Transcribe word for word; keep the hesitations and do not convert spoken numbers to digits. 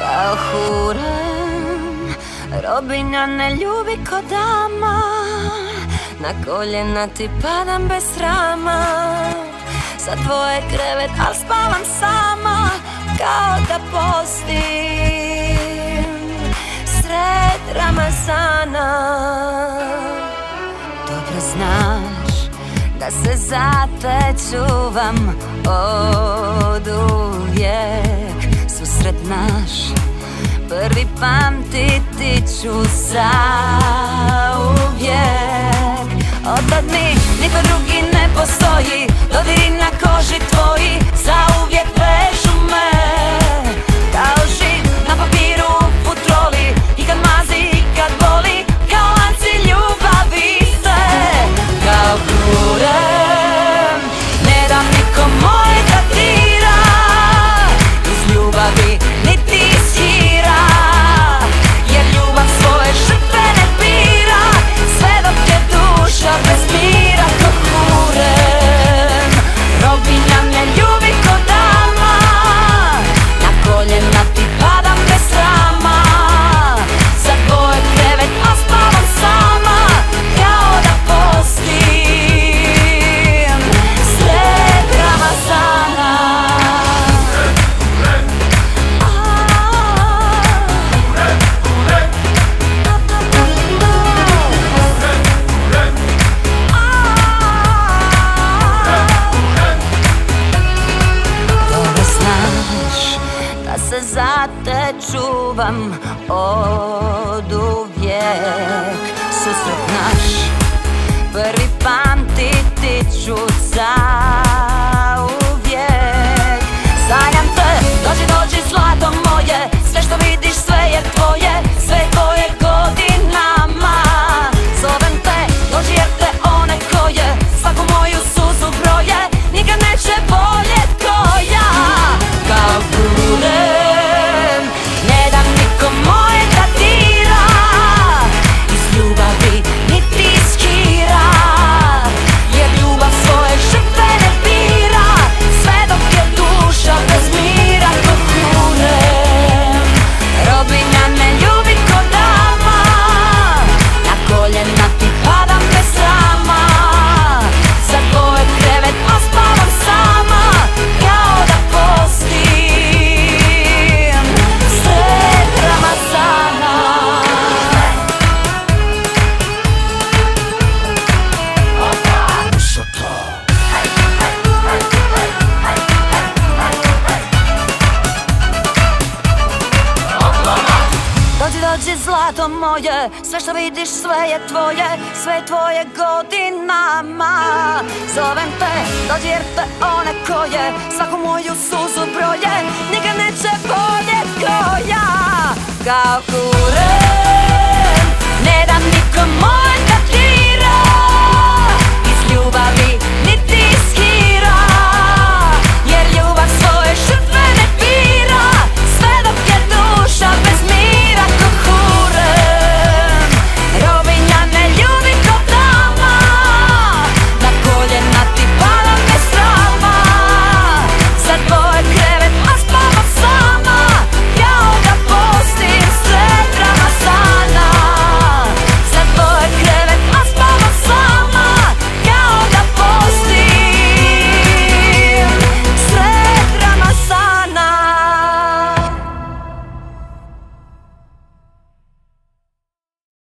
Та хурем робиня не любить кодама. На коліна ти падам без рама. За твоє кревет ал спавам сама. Као да постим сред Рамазана. Добре знаш да се запечувам од увек. Susret naš prvi pamtiti ću zauvijek. Odad mi niko drugi ne postoji, dodiri na koži tvoji zauvijek vežu me. Kao živ na papiru u futroli, i kad mazi i kad boli, kao lanci ljubavi se. Kao hurem ne dam nikom moje da dira, iz ljubavi niti sjira, jer ljubav svoje žrtve ne bira, sve dok je duša bez mira. Kao hurem robinja me ljubi ko dama, na koljena ti padam bez srama. Za tvoj krevet ospavam sama, kao da postim sred Ramazana. Dobro znaš da se za te čuvam od uvijek. Susret naš prvi pamtiti ću zauvijek. Sanjam te, dođi, dođi zlato moje, sve što vidiš sve je tvoje, sve je tvoje godinama. Zovem te, dođi jer te one koje svaku moju suzu broje, nikad neće boljet ko ja. Kao hurem ne dam nikom moje da dira, iz ljubavi niti iz hira, jer ljubav svoje žrtve ne bira, sve dok je duša bez mira. Kao hurem robinja me ljubi ko dama, na koljena ti padam bez srama. Za tvoj krevet ospavam sama, kao da postim sred Ramazana. Dođi, dođi zlato moje, sve što vidiš sve je tvoje, sve je tvoje godinama. Zovem te, dođi jer te one koje svaku moju suzu broje, nikad neće boljet ko ja. Kao hurem